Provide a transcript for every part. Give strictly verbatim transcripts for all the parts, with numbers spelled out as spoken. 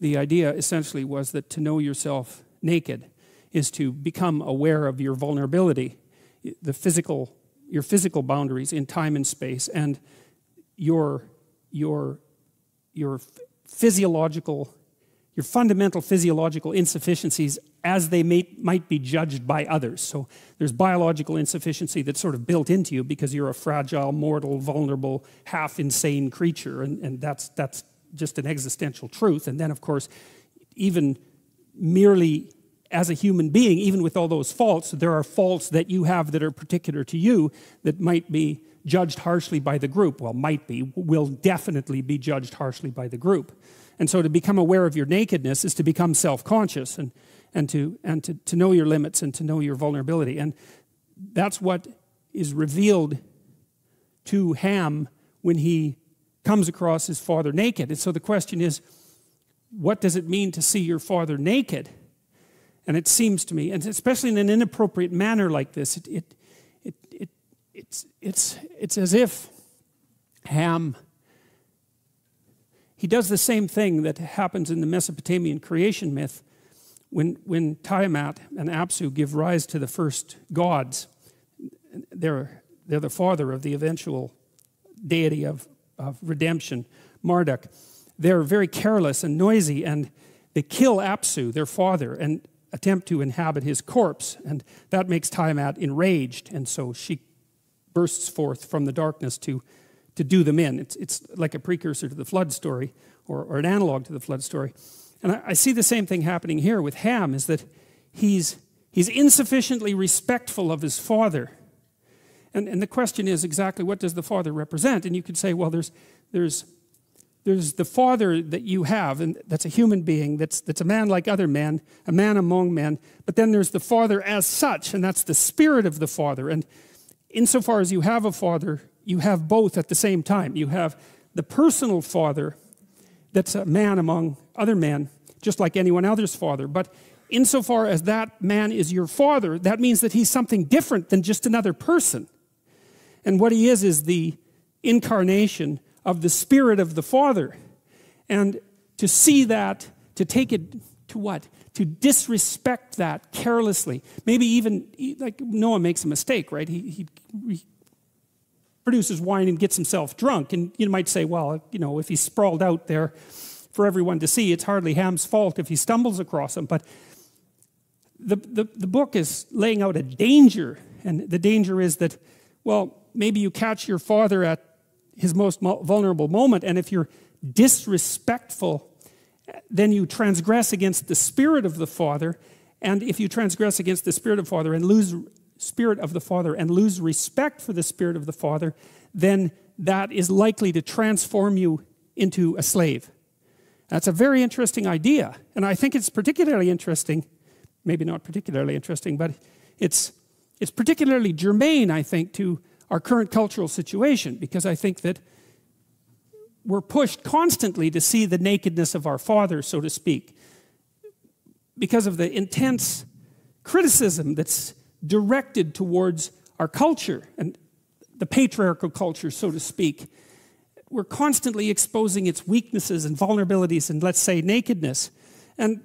the idea essentially was that to know yourself naked is to become aware of your vulnerability, the physical, your physical boundaries in time and space, and your your your physiological, your fundamental physiological insufficiencies as they may, might be judged by others. So there's biological insufficiency that's sort of built into you because you're a fragile, mortal, vulnerable, half-insane creature, and, and that's, that's just an existential truth. And then, of course, even merely as a human being, even with all those faults, there are faults that you have that are particular to you that might be judged harshly by the group. Well, might be, will definitely be judged harshly by the group. And so to become aware of your nakedness is to become self-conscious and, and, to, and to, to know your limits and to know your vulnerability. And that's what is revealed to Ham when he comes across his father naked. And so the question is, what does it mean to see your father naked? And it seems to me, and especially in an inappropriate manner like this, it, it, it, it, it's, it's, it's as if Ham... He does the same thing that happens in the Mesopotamian creation myth when, when Tiamat and Apsu give rise to the first gods. They're, they're the father of the eventual deity of, of redemption, Marduk. They're very careless and noisy, and they kill Apsu, their father, and attempt to inhabit his corpse. And that makes Tiamat enraged, and so she bursts forth from the darkness to... to do them in. It's, it's like a precursor to the flood story, or, or an analog to the flood story. And I, I see the same thing happening here with Ham, is that he's, he's insufficiently respectful of his father. And, and the question is exactly, what does the father represent? And you could say, well, there's, there's, there's the father that you have, and that's a human being, that's, that's a man like other men, a man among men, but then there's the father as such, and that's the spirit of the father. And insofar as you have a father, you have both at the same time. You have the personal father that's a man among other men, just like anyone else's father. But insofar as that man is your father, that means that he's something different than just another person. And what he is is the incarnation of the spirit of the father. And to see that, to take it to what? To disrespect that carelessly. Maybe even, like Noah makes a mistake, right? He... he, he produces wine and gets himself drunk. And you might say, well, you know, if he's sprawled out there for everyone to see, it's hardly Ham's fault if he stumbles across him. But the, the, the book is laying out a danger. And the danger is that, well, maybe you catch your father at his most vulnerable moment. And if you're disrespectful, then you transgress against the spirit of the father. And if you transgress against the spirit of the father and lose... spirit of the father and lose respect for the spirit of the father, then that is likely to transform you into a slave. That's a very interesting idea, and I think it's particularly interesting, maybe not particularly interesting, but it's, it's particularly germane, I think, to our current cultural situation, because I think that we're pushed constantly to see the nakedness of our father, so to speak, because of the intense criticism that's directed towards our culture and the patriarchal culture, so to speak. We're constantly exposing its weaknesses and vulnerabilities and, let's say, nakedness. And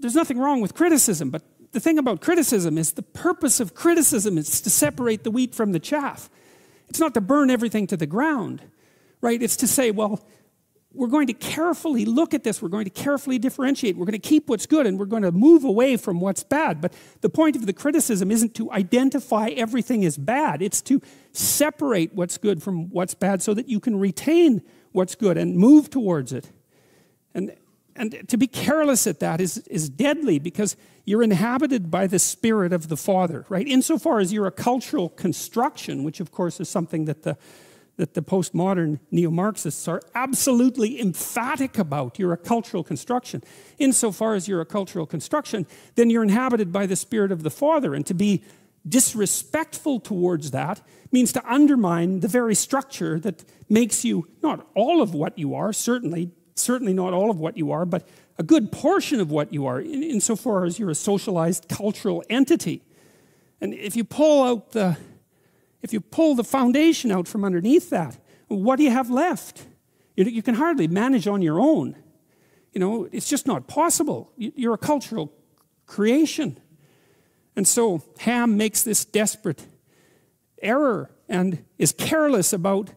there's nothing wrong with criticism, but the thing about criticism is the purpose of criticism is to separate the wheat from the chaff. It's not to burn everything to the ground, right? It's to say, well, we're going to carefully look at this. We're going to carefully differentiate. We're going to keep what's good, and we're going to move away from what's bad. But the point of the criticism isn't to identify everything as bad. It's to separate what's good from what's bad so that you can retain what's good and move towards it. And, and to be careless at that is, is deadly, because you're inhabited by the spirit of the Father, right? Insofar as you're a cultural construction, which, of course, is something that the that the postmodern neo-Marxists are absolutely emphatic about. You're a cultural construction. Insofar as you're a cultural construction, then you're inhabited by the spirit of the Father. And to be disrespectful towards that means to undermine the very structure that makes you, not all of what you are, certainly, certainly not all of what you are, but a good portion of what you are, in, insofar as you're a socialized cultural entity. And if you pull out the... If you pull the foundation out from underneath that, what do you have left? You can hardly manage on your own. You know, it's just not possible. You're a cultural creation. And so Ham makes this desperate error and is careless about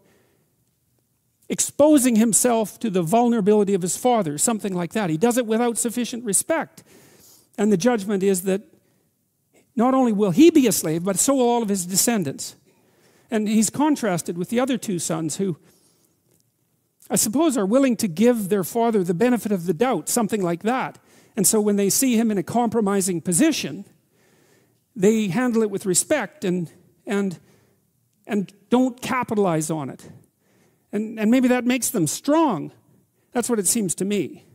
exposing himself to the vulnerability of his father, something like that. He does it without sufficient respect. And the judgment is that not only will he be a slave, but so will all of his descendants. And he's contrasted with the other two sons who, I suppose, are willing to give their father the benefit of the doubt, something like that. And so when they see him in a compromising position, they handle it with respect and, and, and don't capitalize on it. And, and maybe that makes them strong. That's what it seems to me.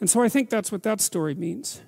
And so I think that's what that story means.